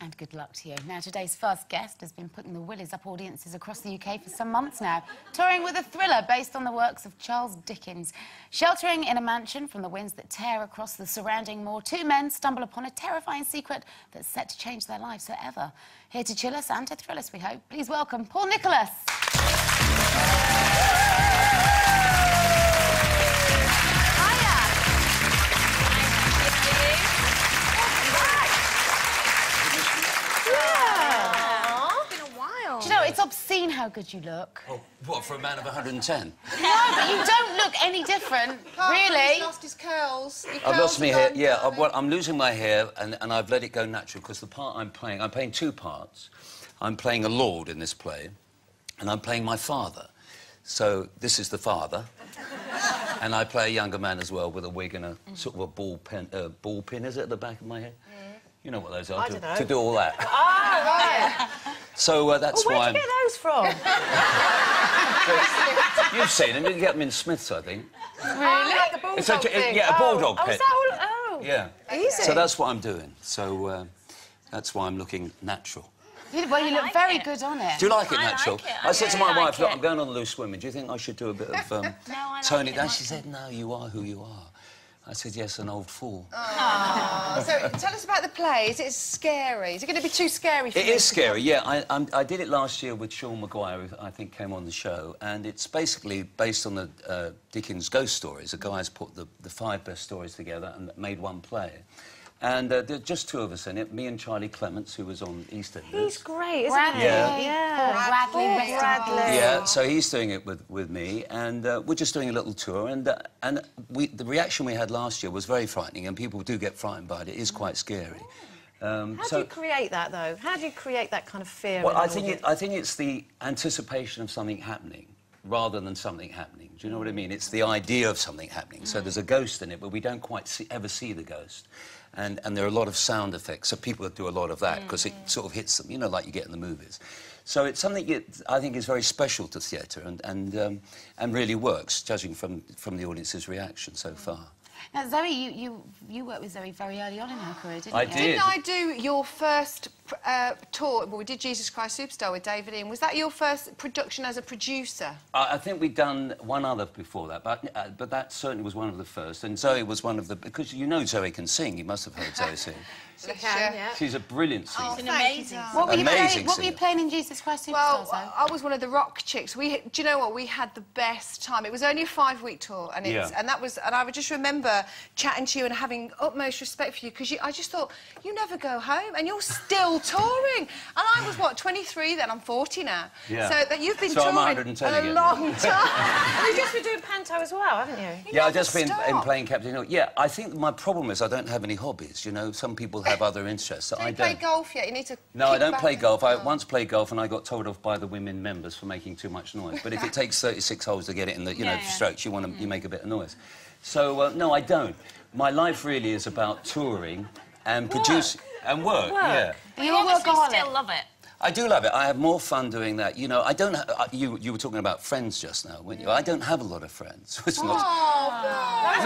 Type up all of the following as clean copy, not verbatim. and good luck to you. Now, today's first guest has been putting the willies up audiences across the UK for some months now, touring with a thriller based on the works of Charles Dickens. Sheltering in a mansion from the winds that tear across the surrounding moor, two men stumble upon a terrifying secret that's set to change their lives forever. Here to chill us and to thrill us, we hope. Please welcome Paul Nicholas. It's obscene how good you look. Oh, what, for a man of 110? No, but you don't look any different, really. He's lost his curls. I've lost my hair, yeah. I'm losing my hair, and I've let it go natural, because the part I'm playing two parts. I'm playing a lord in this play, and I'm playing my father. So this is the father, and I play a younger man as well, with a wig and a sort of a ball pin, is it, at the back of my head? Yeah. You know what those are, to do all that. Oh, right. So that's why. Where'd you get those from? You've seen them. You can get them in Smiths, I think. Really? Like the bulldog thing. Yeah, a bulldog pit. Oh, is that all? Oh. Yeah. Easy. So that's what I'm doing. So that's why I'm looking natural. Well, you look very good on it. Do you like it natural? I said to my wife, look, I'm going on loose women. Do you think I should do a bit of tone it down? She said, no, you are who you are. I said, yes, an old fool. Oh. So tell us about the play. Is it scary? Is it going to be too scary for you? It is scary, yeah. I did it last year with Sean Maguire, who I think came on the show, and it's basically based on the Dickens ghost stories. The guys put the five best stories together and made one play. And there are just two of us in it, me and Charlie Clements, who was on Eastern. He's great, isn't he? Yeah. Yeah. Bradley. Yeah, so he's doing it with me, and we're just doing a little tour, and the reaction we had last year was very frightening, and people do get frightened by it. It is quite scary. How do you create that, though? How do you create that kind of fear? Well, I think it's the anticipation of something happening, rather than something happening. Do you know what I mean? It's the idea of something happening. So there's a ghost in it, but we don't quite ever see the ghost. And there are a lot of sound effects, so people do a lot of that, because it sort of hits them, you know, like you get in the movies. So it's something I think is very special to theatre, and really works, judging from the audience's reaction so far. Now, Zoe, you worked with Zoe very early on in her career, didn't you? I did. Didn't I do your first tour? Well, we did Jesus Christ Superstar with David Ian. Was that your first production as a producer? I think we'd done one other before that, but that certainly was one of the first. And Zoe was one of the... Because you know Zoe can sing. You must have heard Zoe sing. She can, yeah. She's a brilliant singer. Oh, she's an amazing singer. What were you playing in Jesus Christ Superstar? Well, I was one of the rock chicks. Do you know what? We had the best time. It was only a 5-week tour, and I just remember chatting to you and having utmost respect for you, because I just thought, you never go home, and you're still touring. And I was, what, 23 then? I'm 40 now. Yeah. So that you've been touring a long time. And you've just been doing panto as well, haven't you? Yeah, I've just been playing Captain Hook. Yeah, I think my problem is I don't have any hobbies, you know. Some people have other interests. So you don't play golf yet? You need to... No, I don't play golf. I once played golf and I got told off by the women members for making too much noise. But if it takes 36 holes to get it in the, strokes, you want to you make a bit of noise. So, no, I don't. My life really is about touring and producing... And work, yeah. But you obviously still love it. I do love it. I have more fun doing that. You know, I don't... You were talking about friends just now, weren't you? I don't have a lot of friends. It's not... Oh,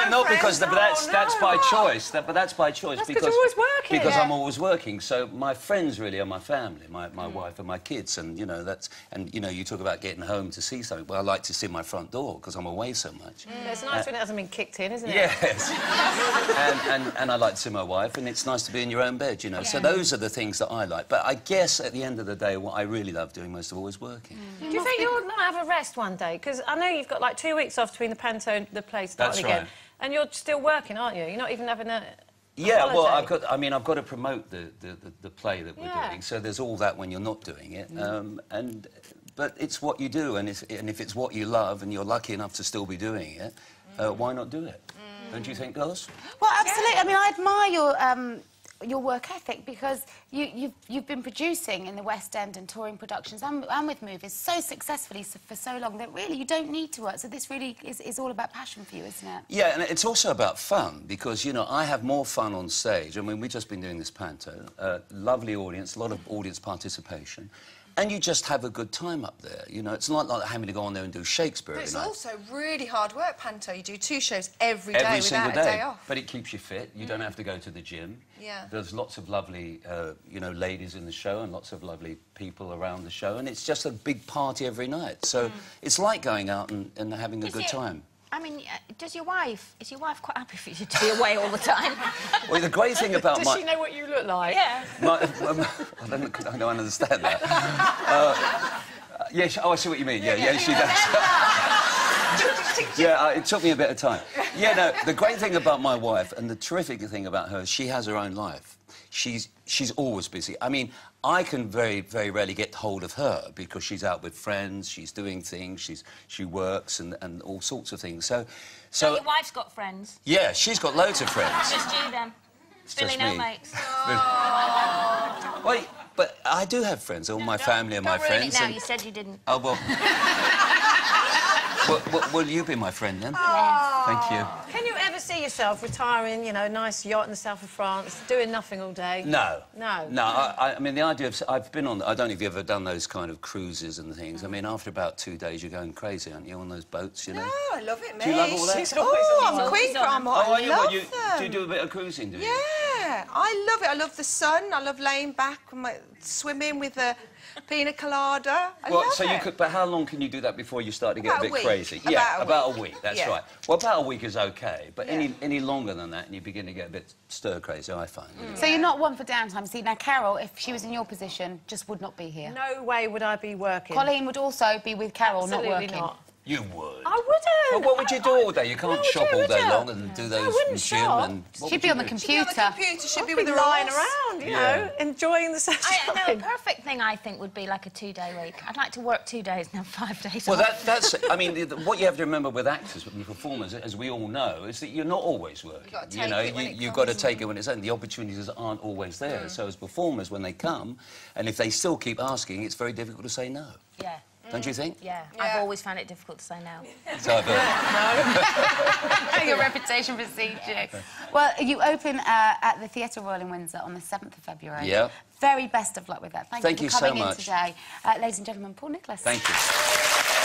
no, not because... That's by choice. But that's by choice. That's because you're always working. Because I'm always working. So my friends really are my family, my wife and my kids. And, you know, that's... And, you know, you talk about getting home to see something. Well, I like to see my front door, because I'm away so much. It's nice when it hasn't been kicked in, isn't it? Yes. and I like to see my wife, and it's nice to be in your own bed, you know. Yeah. So those are the things that I like. But I guess at the end of the day, what I really love doing most of all is working. Do you think you'll not have a rest one day? Because I know you've got like 2 weeks off between the panto and the play starting again, and you're still working, aren't you? You're not even having a holiday. Well, I've got to promote the play that we're doing, so there's all that when you're not doing it. But it's what you do, and if it's what you love, and you're lucky enough to still be doing it, why not do it? Don't you think, girls? Well, absolutely. Yeah. I mean, I admire your work ethic, because you've been producing in the West End and touring productions and with movies so successfully for so long that really you don't need to work. So this really is all about passion for you, isn't it? Yeah, and it's also about fun, because, you know, I have more fun on stage. I mean, we've just been doing this panto, lovely audience, a lot of audience participation. And you just have a good time up there, you know. It's not like having to go on there and do Shakespeare. But it's also really hard work, Panto. You do 2 shows every day without a day off. But it keeps you fit. You don't have to go to the gym. Yeah. There's lots of lovely, you know, ladies in the show and lots of lovely people around the show. And it's just a big party every night. So it's like going out and having a good time. I mean, does your wife... Is your wife quite happy for you to be away all the time? Well, the great thing about does she know what you look like? Yeah. I don't understand that. Yeah, oh, I see what you mean. Yeah, yeah, she does. Yeah, it took me a bit of time. Yeah, no, the great thing about my wife and the terrific thing about her is she has her own life. She's always busy. I mean, I can very, very rarely get hold of her because she's out with friends, she's doing things, she works and all sorts of things. So your wife's got friends? Yeah, she's got loads of friends. Just you, then. It's Billy No Mates. Oh. Wait, but I do have friends, all my family and my friends. Don't ruin it now, you said you didn't. Oh, well... Will you be my friend, then? Yes. Thank you. Can you ever see yourself retiring, you know, nice yacht in the south of France, doing nothing all day? No. No? No, I mean, the idea of... I've been on... I don't know if you've ever done those kind of cruises and things. I mean, after about 2 days, you're going crazy, aren't you, on those boats, you know? No, I love it, mate. Do you love all that? Oh, I'm a queen for them. I love them. Do you do a bit of cruising, do you? Yeah, I love it. I love the sun. I love laying back and swimming with the pina colada. I love it. You could... But how long can you do that before you start to get a bit crazy? Yeah, about a week, that's right. Well, about a week is OK, but any longer than that and you begin to get a bit stir-crazy, I find. Mm. So you're not one for downtime. See, now, Carol, if she was in your position, just would not be here. No way would I be working. Colleen would also be with Carol, not working. You would. I wouldn't. Well, what would you do all day? You can't shop all day long and do those gym and... She'd be on the computer. She'd be on the computer. She'd be with her lying around, you know, enjoying the sunshine. No, the perfect thing, I think, would be like a 2-day week. I'd like to work 2 days and have 5 days off. Well, that's... I mean, what you have to remember with actors and performers, as we all know, is that you're not always working. You know, you've got to take it when it's... And the opportunities aren't always there. So as performers, when they come, and if they still keep asking, it's very difficult to say no. Yeah. Don't you think? Yeah. I've always found it difficult to say no. So I've Your reputation for CG. Yeah. Well, you open at the Theatre Royal in Windsor on the 7th of February. Yeah. Very best of luck with that. Thank you for coming in today. Ladies and gentlemen, Paul Nicholas. Thank you.